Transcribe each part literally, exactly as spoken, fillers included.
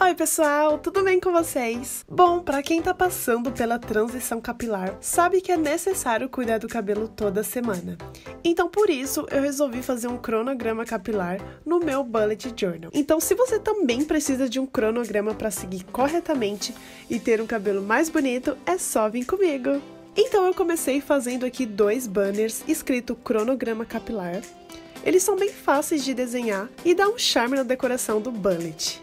Oi pessoal, tudo bem com vocês? Bom, pra quem tá passando pela transição capilar, sabe que é necessário cuidar do cabelo toda semana. Então por isso eu resolvi fazer um cronograma capilar no meu bullet journal. Então se você também precisa de um cronograma pra seguir corretamente e ter um cabelo mais bonito, é só vir comigo! Então eu comecei fazendo aqui dois banners escrito cronograma capilar. Eles são bem fáceis de desenhar e dá um charme na decoração do bullet.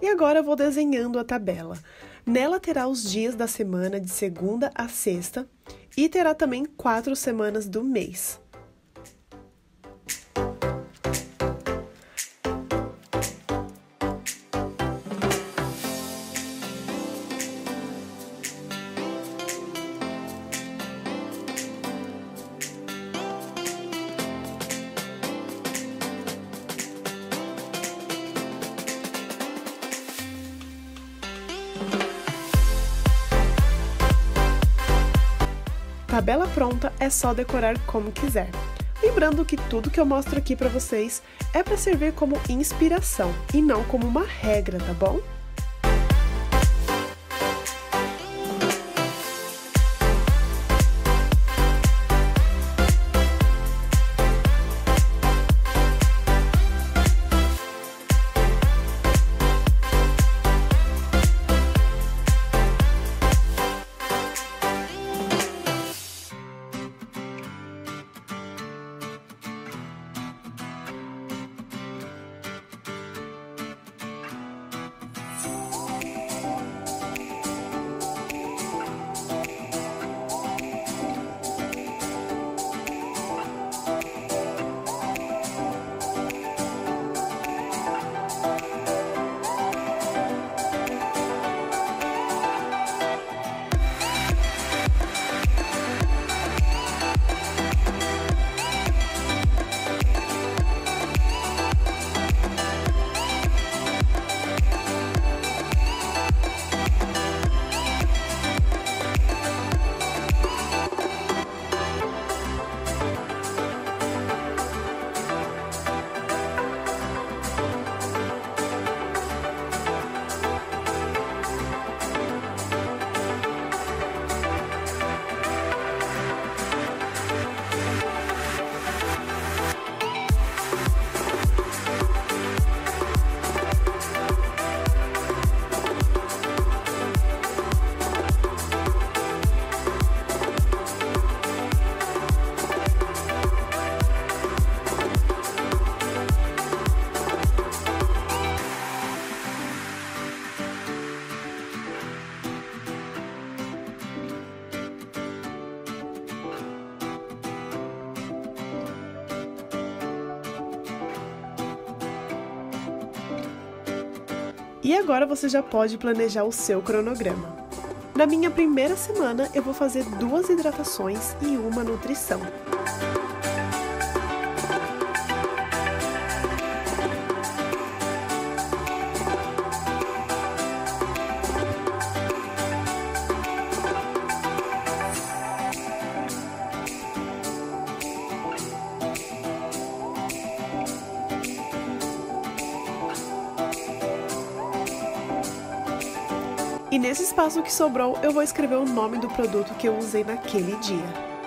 E agora eu vou desenhando a tabela. Nela terá os dias da semana de segunda a sexta e terá também quatro semanas do mês. Tabela pronta, é só decorar como quiser. Lembrando que tudo que eu mostro aqui para vocês é para servir como inspiração e não como uma regra, tá bom? E agora você já pode planejar o seu cronograma. Na minha primeira semana, eu vou fazer duas hidratações e uma nutrição. E nesse espaço que sobrou, eu vou escrever o nome do produto que eu usei naquele dia.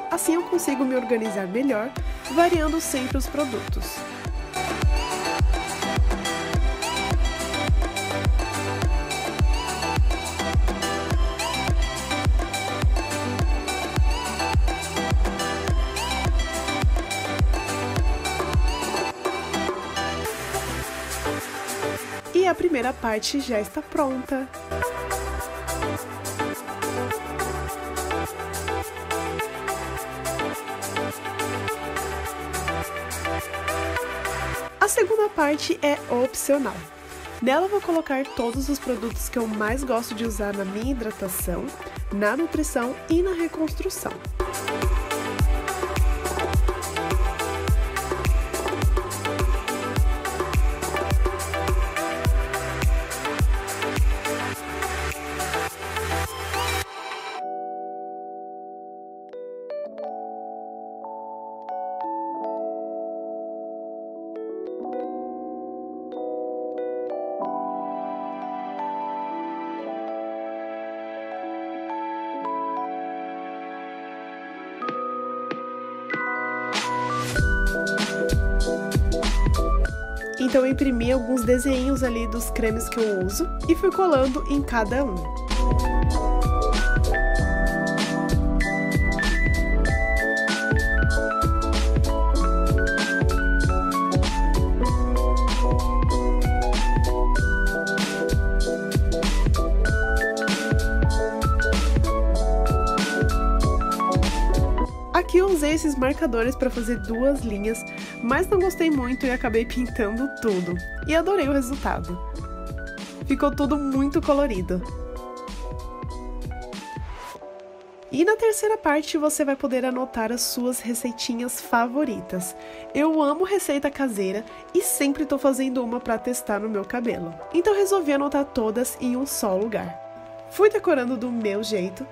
Assim eu consigo me organizar melhor, variando sempre os produtos. E a primeira parte já está pronta. We'll be right back. A segunda parte é opcional. Nela eu vou colocar todos os produtos que eu mais gosto de usar na minha hidratação, na nutrição e na reconstrução. Então eu imprimi alguns desenhos ali dos cremes que eu uso e fui colando em cada um. Aqui eu usei esses marcadores para fazer duas linhas, mas não gostei muito e acabei pintando tudo. E adorei o resultado. Ficou tudo muito colorido. E na terceira parte você vai poder anotar as suas receitinhas favoritas. Eu amo receita caseira e sempre estou fazendo uma para testar no meu cabelo. Então resolvi anotar todas em um só lugar. Fui decorando do meu jeito.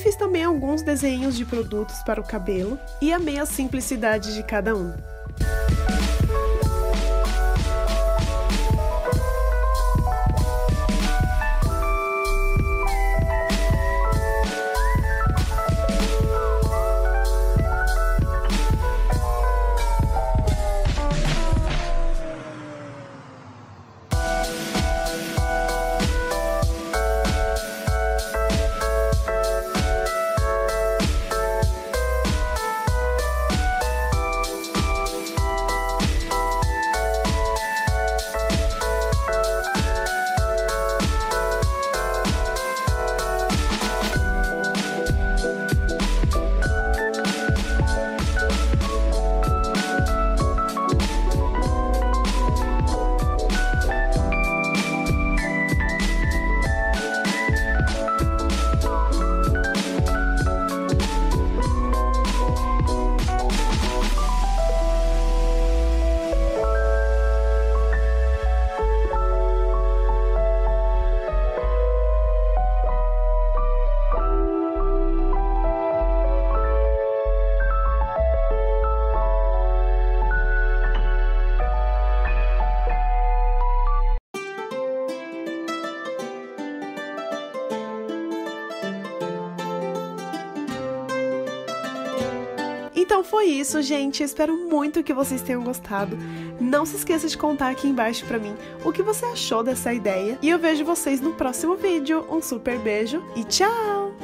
Fiz também alguns desenhos de produtos para o cabelo e amei a simplicidade de cada um. Então foi isso, gente. Espero muito que vocês tenham gostado. Não se esqueça de contar aqui embaixo pra mim o que você achou dessa ideia. E eu vejo vocês no próximo vídeo. Um super beijo e tchau!